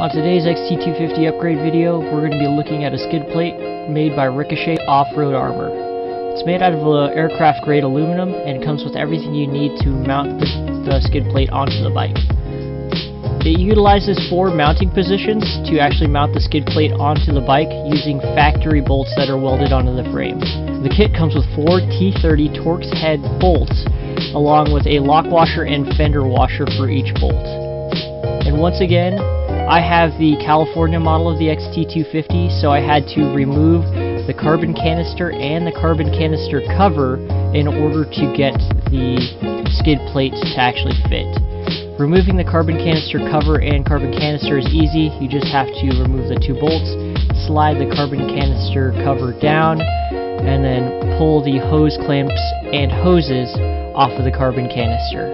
On today's XT250 upgrade video, we're going to be looking at a skid plate made by Ricochet Off-Road Armor. It's made out of aircraft grade aluminum and comes with everything you need to mount the skid plate onto the bike. It utilizes four mounting positions to actually mount the skid plate onto the bike using factory bolts that are welded onto the frame. The kit comes with four T30 Torx head bolts along with a lock washer and fender washer for each bolt. And once again, I have the California model of the XT250, so I had to remove the carbon canister and the carbon canister cover in order to get the skid plate to actually fit. Removing the carbon canister cover and carbon canister is easy. You just have to remove the two bolts, slide the carbon canister cover down, and then pull the hose clamps and hoses off of the carbon canister.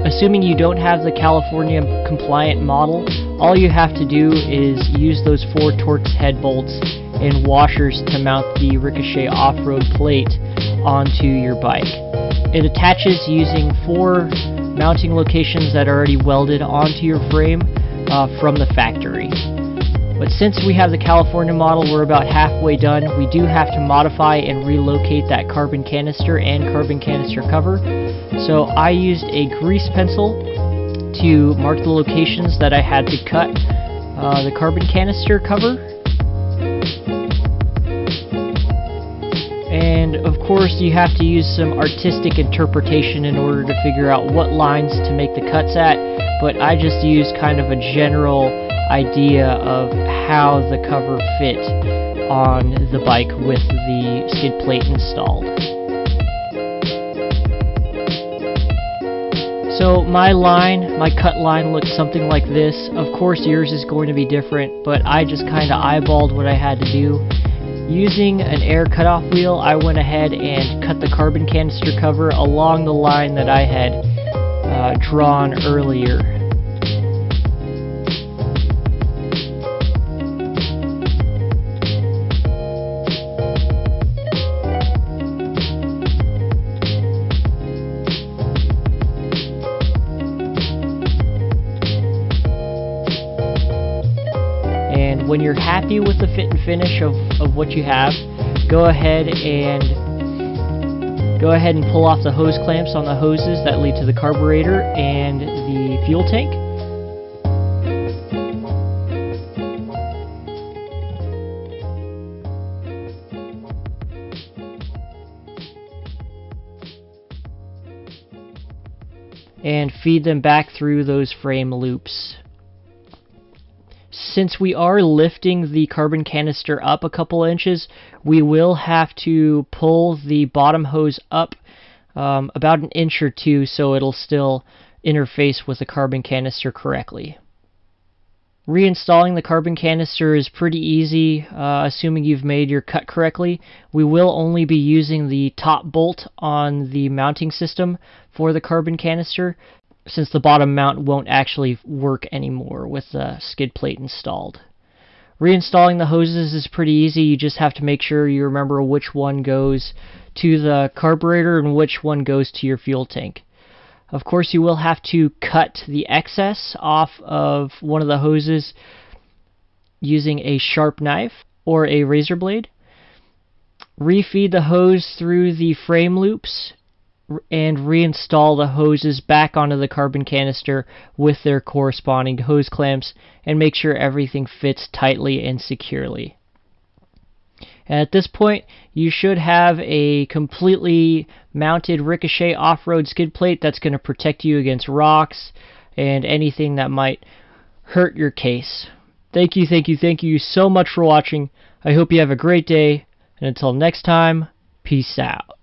Assuming you don't have the California compliant model, all you have to do is use those four Torx head bolts and washers to mount the Ricochet Off-Road plate onto your bike. It attaches using four mounting locations that are already welded onto your frame from the factory. But since we have the California model, we're about halfway done. We do have to modify and relocate that carbon canister and carbon canister cover. So I used a grease pencil to mark the locations that I had to cut the carbon canister cover. And of course you have to use some artistic interpretation in order to figure out what lines to make the cuts at, but I just used kind of a general idea of how the cover fit on the bike with the skid plate installed. So my cut line looks something like this. Of course yours is going to be different, but I just kind of eyeballed what I had to do. Using an air cutoff wheel, I went ahead and cut the carbon canister cover along the line that I had drawn earlier. And when you're happy with the fit and finish of what you have, go ahead and pull off the hose clamps on the hoses that lead to the carburetor and the fuel tank. And feed them back through those frame loops. Since we are lifting the carbon canister up a couple inches, we will have to pull the bottom hose up about an inch or two so it'll still interface with the carbon canister correctly. Reinstalling the carbon canister is pretty easy, assuming you've made your cut correctly. We will only be using the top bolt on the mounting system for the carbon canister, since the bottom mount won't actually work anymore with the skid plate installed. Reinstalling the hoses is pretty easy. You just have to make sure you remember which one goes to the carburetor and which one goes to your fuel tank. Of course, you will have to cut the excess off of one of the hoses using a sharp knife or a razor blade. Refeed the hose through the frame loops and reinstall the hoses back onto the carbon canister with their corresponding hose clamps and make sure everything fits tightly and securely. And at this point, you should have a completely mounted Ricochet Off-Road skid plate that's going to protect you against rocks and anything that might hurt your case. Thank you so much for watching. I hope you have a great day, and until next time, peace out.